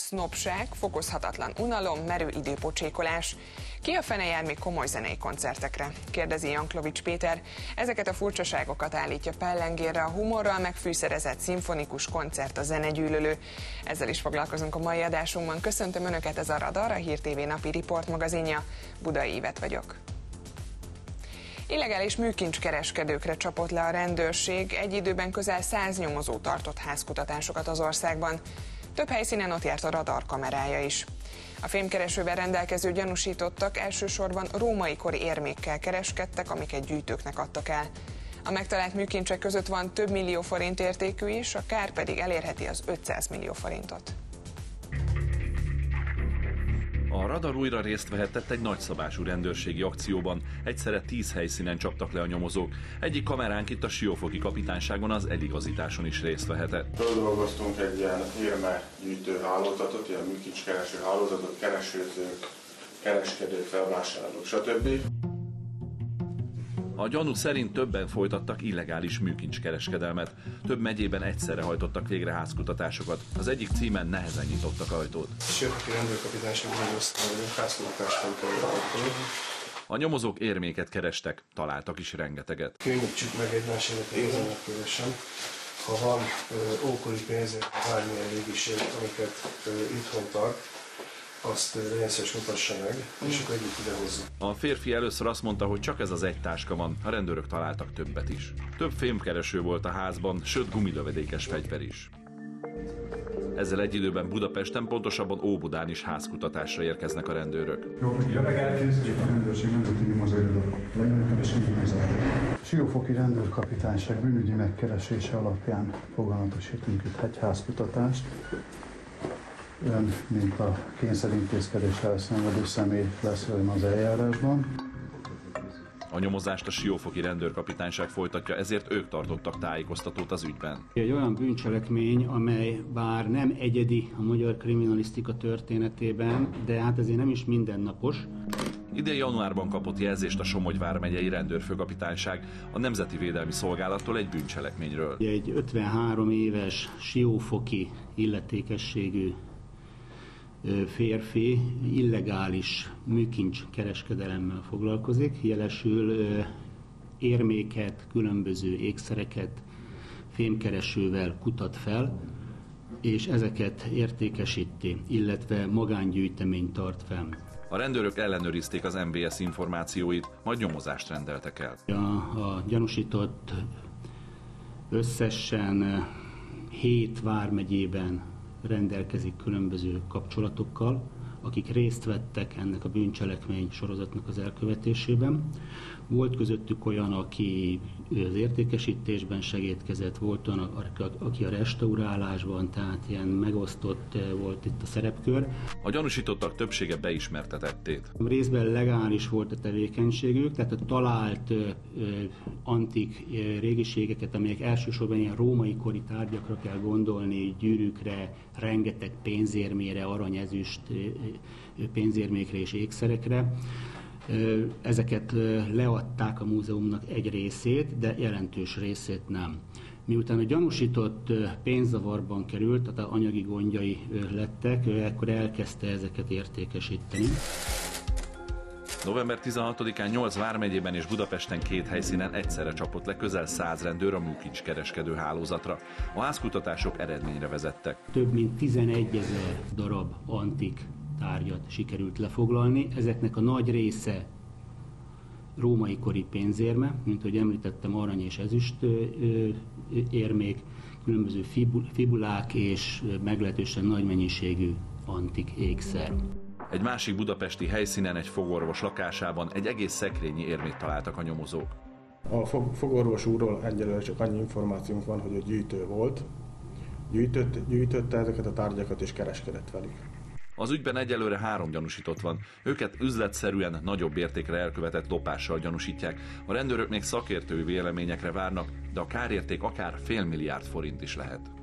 sznopság, fokozhatatlan unalom, merő időpocsékolás. Ki a fene jár még komoly zenei koncertekre? Kérdezi Janklovics Péter. Ezeket a furcsaságokat állítja pellengérre a humorral megfűszerezett szimfonikus koncert a zenegyűlölő. Ezzel is foglalkozunk a mai adásunkban. Köszöntöm Önöket, ez a Radar, a Hír TV napi riportmagazinja. Budai Évet vagyok. Illegális műkincskereskedőkre csapott le a rendőrség, egy időben közel 100 nyomozó tartott házkutatásokat az országban. Több helyszínen ott járt a radar kamerája is. A fémkeresővel rendelkező gyanúsítottak elsősorban római kori érmékkel kereskedtek, amiket gyűjtőknek adtak el. A megtalált műkincsek között van több millió forint értékű is, a kár pedig elérheti az 500 millió forintot. A Radar újra részt vehetett egy nagyszabású rendőrségi akcióban. Egyszerre 10 helyszínen csaptak le a nyomozók. Egyik kameránk itt a Siófoki kapitányságon, az eligazításon is részt vehetett. Földolgoztunk egy ilyen érmegyűjtő hálózatot, ilyen műkincskereső hálózatot, keresőzők, kereskedők, felvásárlók, stb. A gyanú szerint többen folytattak illegális műkincskereskedelmet. Több megyében egyszerre hajtottak végre házkutatásokat. Az egyik címen nehezen nyitottak ajtót. Siófoki rendőrkapitányság házkutatáson kellett ajtót. A nyomozók érméket kerestek, találtak is rengeteget. Könnyítsük meg egymásért érzelmet kövesen. Ha van ókori pénzért, bármilyen régiség, amiket itthon tart, azt részes mutassa meg, és akkor együtt idehozza. A férfi először azt mondta, hogy csak ez az egy táska van, a rendőrök találtak többet is. Több fémkereső volt a házban, sőt gumilövedékes fegyver is. Ezzel egy időben Budapesten, pontosabban Óbudán is házkutatásra érkeznek a rendőrök. Jó reggelt, a rendőrség nemzeti nyomozóiroda. Siófoki rendőrkapitányság bűnügyi megkeresése alapján foganatosítunk itt egy házkutatást. Ön, mint a kényszerintézkedéssel szenvedő személy lesz ön az eljárásban. A nyomozást a Siófoki rendőrkapitányság folytatja, ezért ők tartottak tájékoztatót az ügyben. Egy olyan bűncselekmény, amely bár nem egyedi a magyar kriminalisztika történetében, de hát ezért nem is mindennapos. Idén januárban kapott jelzést a Somogyvár vármegyei rendőrfőkapitányság a Nemzeti Védelmi Szolgálattól egy bűncselekményről. Egy 53 éves siófoki illetékességű férfi illegális műkincs kereskedelemmel foglalkozik, jelesül érméket, különböző ékszereket fémkeresővel kutat fel, és ezeket értékesíti, illetve magángyűjteményt tart fel. A rendőrök ellenőrizték az MBS információit, majd nyomozást rendeltek el. A gyanúsított összesen 7 vármegyében rendelkezik különböző kapcsolatokkal, akik részt vettek ennek a bűncselekmény sorozatnak az elkövetésében. Volt közöttük olyan, aki az értékesítésben segítkezett, volt olyan, aki a restaurálásban, tehát ilyen megosztott volt itt a szerepkör. A gyanúsítottak többsége beismerte tettét. Részben legális volt a tevékenységük, tehát a talált antik régiségeket, amelyek elsősorban ilyen római kori tárgyakra kell gondolni, gyűrűkre, rengeteg pénzérmére, aranyezüst pénzérmékre és ékszerekre. Ezeket leadták a múzeumnak egy részét, de jelentős részét nem. Miután a gyanúsított pénzzavarban került, tehát anyagi gondjai lettek, akkor elkezdte ezeket értékesíteni. November 16-án 8 vármegyében és Budapesten 2 helyszínen egyszerre csapott le közel 100 rendőr a műkincskereskedő hálózatra. A házkutatások eredményre vezettek. Több mint 11 000 darab antik tárgyat sikerült lefoglalni. Ezeknek a nagy része római kori pénzérme, mint ahogy említettem, arany és ezüst érmék, különböző fibulák és meglehetősen nagy mennyiségű antik ékszer. Egy másik budapesti helyszínen, egy fogorvos lakásában egy egész szekrényi érmét találtak a nyomozók. A fogorvos úrról egyelőre csak annyi információnk van, hogy ő gyűjtő volt, gyűjtötte ezeket a tárgyakat és kereskedett velük. Az ügyben egyelőre 3 gyanúsított van. Őket üzletszerűen nagyobb értékre elkövetett lopással gyanúsítják. A rendőrök még szakértői véleményekre várnak, de a kárérték akár fél milliárd forint is lehet.